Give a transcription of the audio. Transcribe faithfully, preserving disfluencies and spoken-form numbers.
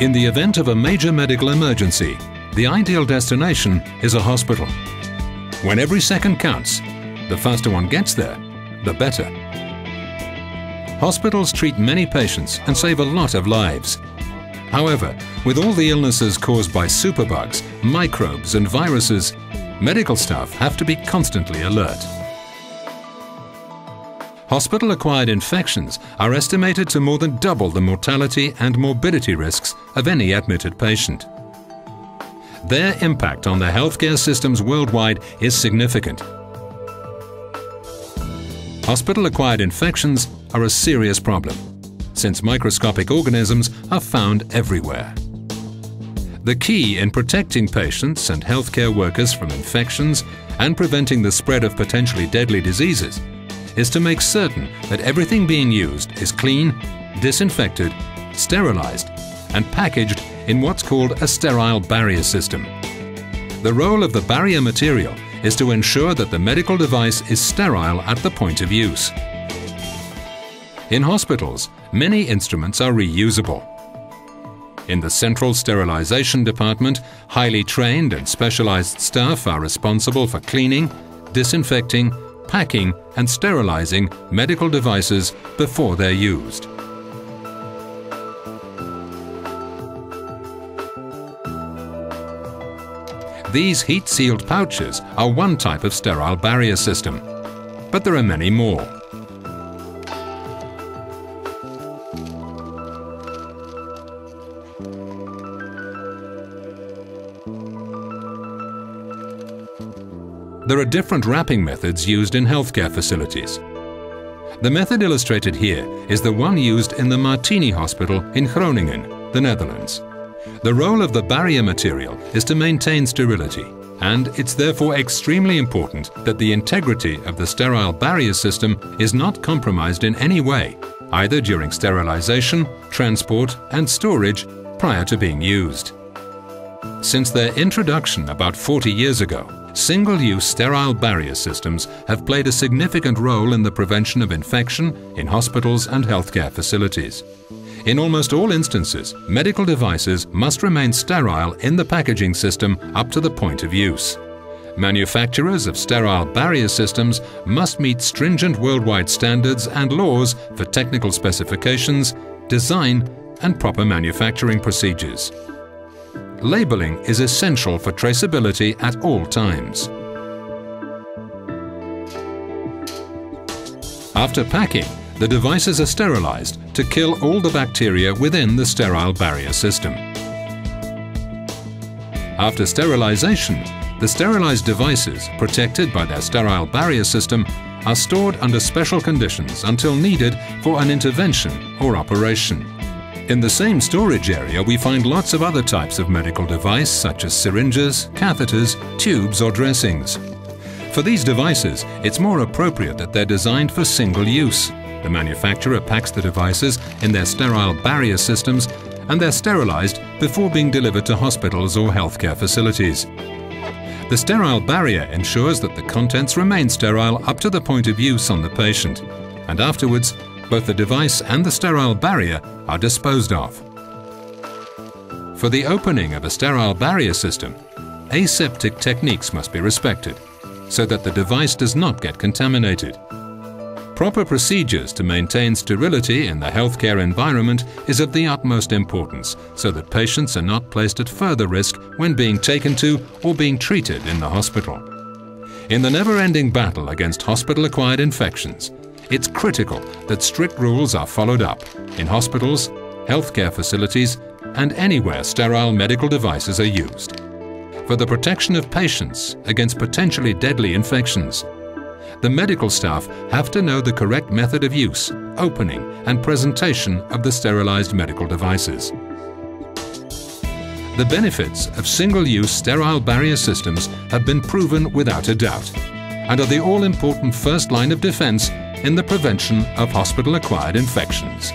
In the event of a major medical emergency, the ideal destination is a hospital. When every second counts, the faster one gets there, the better. Hospitals treat many patients and save a lot of lives. However, with all the illnesses caused by superbugs, microbes and viruses, medical staff have to be constantly alert. Hospital-acquired infections are estimated to more than double the mortality and morbidity risks of any admitted patient. Their impact on the healthcare systems worldwide is significant. Hospital-acquired infections are a serious problem, since microscopic organisms are found everywhere. The key in protecting patients and healthcare workers from infections and preventing the spread of potentially deadly diseases is to make certain that everything being used is clean, disinfected, sterilized, and packaged in what's called a sterile barrier system. The role of the barrier material is to ensure that the medical device is sterile at the point of use. In hospitals, many instruments are reusable. In the central sterilization department, highly trained and specialized staff are responsible for cleaning, disinfecting, packing and sterilizing medical devices before they're used. These heat-sealed pouches are one type of sterile barrier system, but there are many more. There are different wrapping methods used in healthcare facilities. The method illustrated here is the one used in the Martini Hospital in Groningen, the Netherlands. The role of the barrier material is to maintain sterility, and it's therefore extremely important that the integrity of the sterile barrier system is not compromised in any way, either during sterilization, transport, and storage prior to being used. Since their introduction about forty years ago, single-use sterile barrier systems have played a significant role in the prevention of infection in hospitals and healthcare facilities. In almost all instances, medical devices must remain sterile in the packaging system up to the point of use. Manufacturers of sterile barrier systems must meet stringent worldwide standards and laws for technical specifications, design, and proper manufacturing procedures. Labeling is essential for traceability at all times. After packing, the devices are sterilized to kill all the bacteria within the sterile barrier system. After sterilization, the sterilized devices, protected by their sterile barrier system, are stored under special conditions until needed for an intervention or operation. In the same storage area, we find lots of other types of medical device, such as syringes, catheters, tubes or dressings. For these devices, it's more appropriate that they're designed for single use. The manufacturer packs the devices in their sterile barrier systems and they're sterilized before being delivered to hospitals or healthcare facilities. The sterile barrier ensures that the contents remain sterile up to the point of use on the patient, and afterwards, both the device and the sterile barrier are disposed of. For the opening of a sterile barrier system, aseptic techniques must be respected so that the device does not get contaminated. Proper procedures to maintain sterility in the healthcare environment is of the utmost importance so that patients are not placed at further risk when being taken to or being treated in the hospital. In the never-ending battle against hospital-acquired infections, it's critical that strict rules are followed up in hospitals, healthcare facilities, and anywhere sterile medical devices are used, for the protection of patients against potentially deadly infections. The medical staff have to know the correct method of use, opening, and presentation of the sterilized medical devices. The benefits of single-use sterile barrier systems have been proven without a doubt, and are the all-important first line of defense in the prevention of hospital-acquired infections.